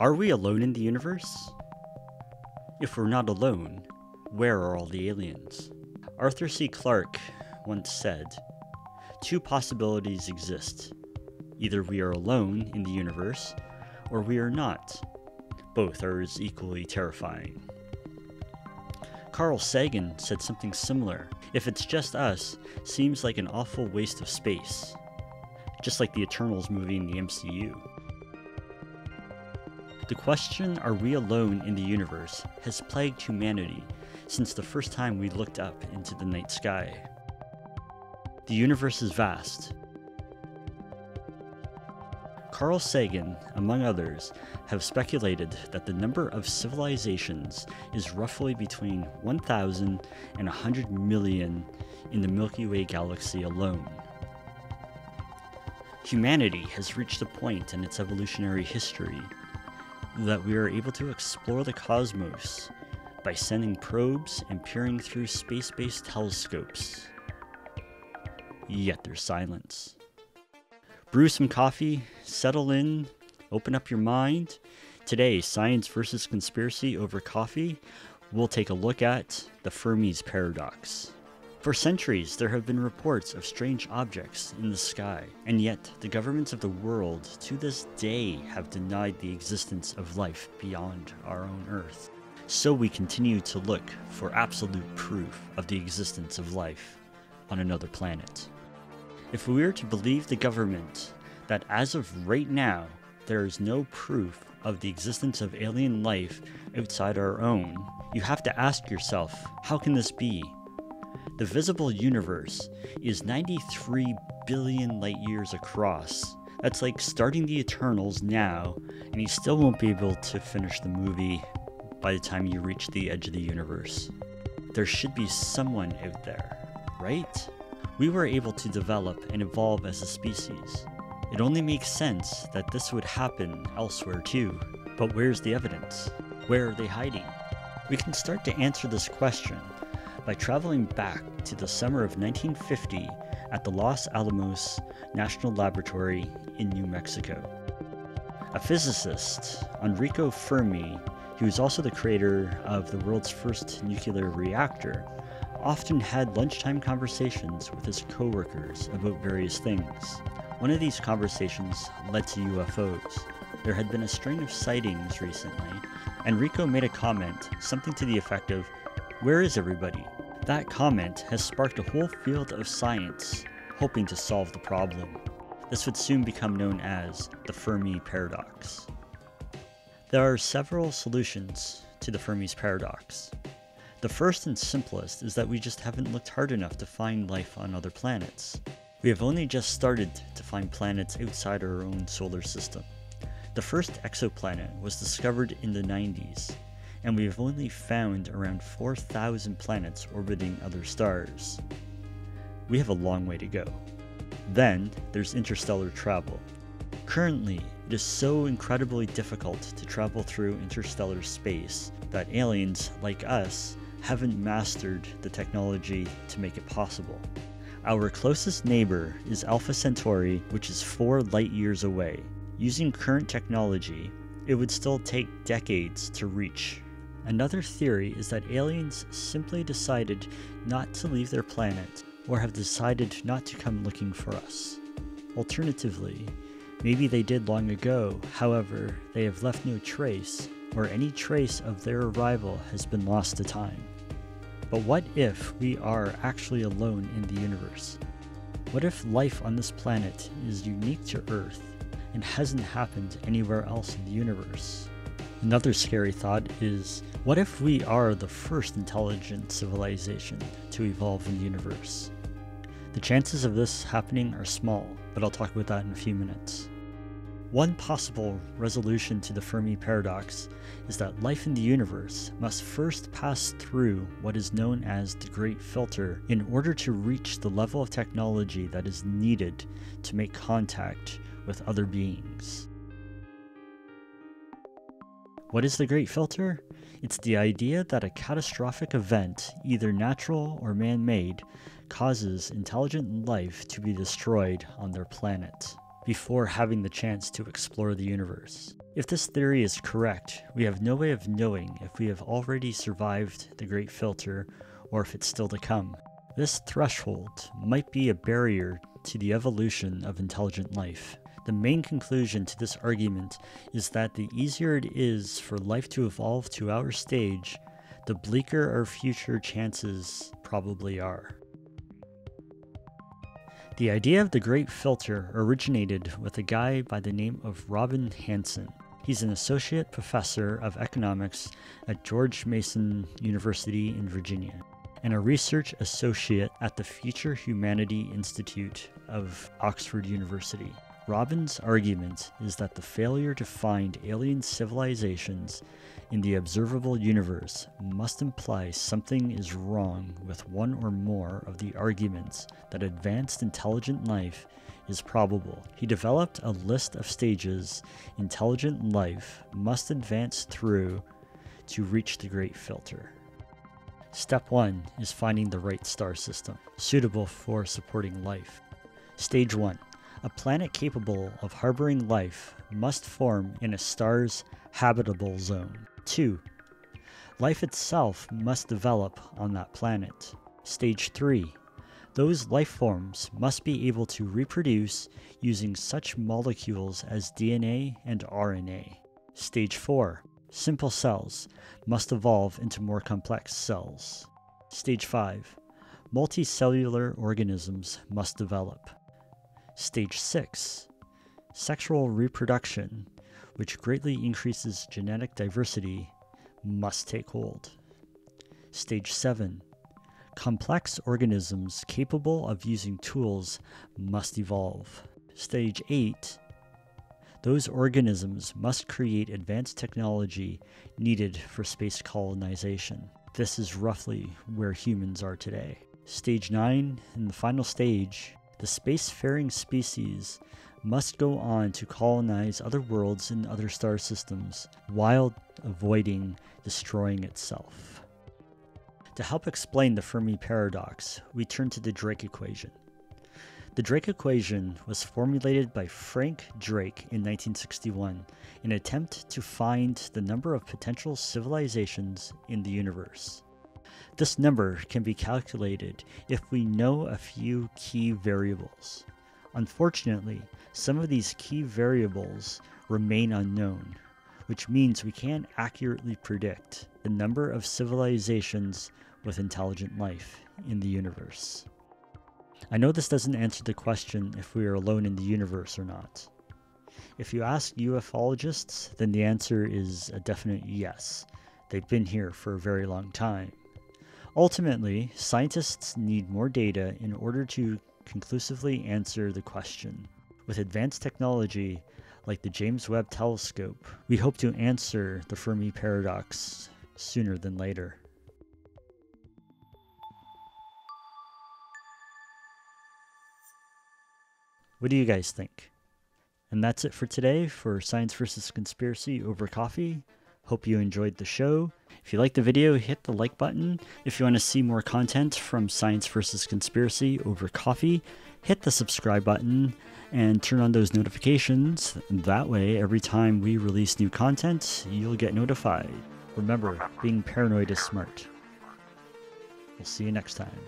Are we alone in the universe? If we're not alone, where are all the aliens? Arthur C. Clarke once said, "Two possibilities exist. Either we are alone in the universe, or we are not. Both are as equally terrifying." Carl Sagan said something similar. "If it's just us, seems like an awful waste of space." Just like the Eternals movie in the MCU. The question, are we alone in the universe, has plagued humanity since the first time we looked up into the night sky. The universe is vast. Carl Sagan, among others, have speculated that the number of civilizations is roughly between 1,000 and 100 million in the Milky Way galaxy alone. Humanity has reached a point in its evolutionary history that we are able to explore the cosmos by sending probes and peering through space-based telescopes. Yet there's silence. Brew some coffee, settle in, open up your mind. Today, Science versus Conspiracy over Coffee, we'll take a look at the Fermi Paradox. For centuries, there have been reports of strange objects in the sky, and yet the governments of the world to this day have denied the existence of life beyond our own Earth. So we continue to look for absolute proof of the existence of life on another planet. If we are to believe the government that as of right now, there is no proof of the existence of alien life outside our own, you have to ask yourself, how can this be? The visible universe is 93 billion light years across. That's like starting the Eternals now, and you still won't be able to finish the movie by the time you reach the edge of the universe. There should be someone out there, right? We were able to develop and evolve as a species. It only makes sense that this would happen elsewhere too. But where's the evidence? Where are they hiding? We can start to answer this question by traveling back to the summer of 1950 at the Los Alamos National Laboratory in New Mexico. A physicist, Enrico Fermi, who is also the creator of the world's first nuclear reactor, often had lunchtime conversations with his co-workers about various things. One of these conversations led to UFOs. There had been a string of sightings recently. Enrico made a comment, something to the effect of, "Where is everybody?" That comment has sparked a whole field of science hoping to solve the problem. This would soon become known as the Fermi Paradox. There are several solutions to the Fermi's Paradox. The first and simplest is that we just haven't looked hard enough to find life on other planets. We have only just started to find planets outside our own solar system. The first exoplanet was discovered in the 90s, and we have only found around 4,000 planets orbiting other stars. We have a long way to go. Then there's interstellar travel. Currently, it is so incredibly difficult to travel through interstellar space that aliens, like us, haven't mastered the technology to make it possible. Our closest neighbor is Alpha Centauri, which is 4 light years away. Using current technology, it would still take decades to reach. Another theory is that aliens simply decided not to leave their planet, or have decided not to come looking for us. Alternatively, maybe they did long ago, however, they have left no trace, or any trace of their arrival has been lost to time. But what if we are actually alone in the universe? What if life on this planet is unique to Earth and hasn't happened anywhere else in the universe? Another scary thought is, what if we are the first intelligent civilization to evolve in the universe? The chances of this happening are small, but I'll talk about that in a few minutes. One possible resolution to the Fermi Paradox is that life in the universe must first pass through what is known as the Great Filter in order to reach the level of technology that is needed to make contact with other beings. What is the Great Filter? It's the idea that a catastrophic event, either natural or man-made, causes intelligent life to be destroyed on their planet. before having the chance to explore the universe. If this theory is correct, we have no way of knowing if we have already survived the Great Filter or if it's still to come. This threshold might be a barrier to the evolution of intelligent life. The main conclusion to this argument is that the easier it is for life to evolve to our stage, the bleaker our future chances probably are. The idea of the Great Filter originated with a guy by the name of Robin Hansen. He's an associate professor of economics at George Mason University in Virginia, and a research associate at the Future Humanity Institute of Oxford University. Robin's argument is that the failure to find alien civilizations in the observable universe must imply something is wrong with one or more of the arguments that advanced intelligent life is probable. He developed a list of stages intelligent life must advance through to reach the Great Filter. Step 1 is finding the right star system suitable for supporting life. Stage 1. A planet capable of harboring life must form in a star's habitable zone. 2. Life itself must develop on that planet. Stage 3. Those life forms must be able to reproduce using such molecules as DNA and RNA. Stage 4. Simple cells must evolve into more complex cells. Stage 5. Multicellular organisms must develop. Stage 6. Sexual reproduction, which greatly increases genetic diversity, must take hold. Stage 7. Complex organisms capable of using tools must evolve. Stage 8. Those organisms must create advanced technology needed for space colonization. This is roughly where humans are today. Stage 9, and the final stage, the spacefaring species must go on to colonize other worlds and other star systems while avoiding destroying itself. To help explain the Fermi Paradox, we turn to the Drake Equation. The Drake Equation was formulated by Frank Drake in 1961 in an attempt to find the number of potential civilizations in the universe. This number can be calculated if we know a few key variables. Unfortunately, some of these key variables remain unknown, which means we can't accurately predict the number of civilizations with intelligent life in the universe. I know this doesn't answer the question if we are alone in the universe or not. If you ask ufologists, then the answer is a definite yes. They've been here for a very long time. Ultimately, scientists need more data in order to conclusively answer the question. With advanced technology like the James Webb Telescope, we hope to answer the Fermi Paradox sooner than later. What do you guys think? And that's it for today for Science vs. Conspiracy Over Coffee. Hope you enjoyed the show. If you liked the video, hit the like button. If you want to see more content from Science vs. Conspiracy Over Coffee, hit the subscribe button and turn on those notifications. That way, every time we release new content, you'll get notified. Remember, being paranoid is smart. We'll see you next time.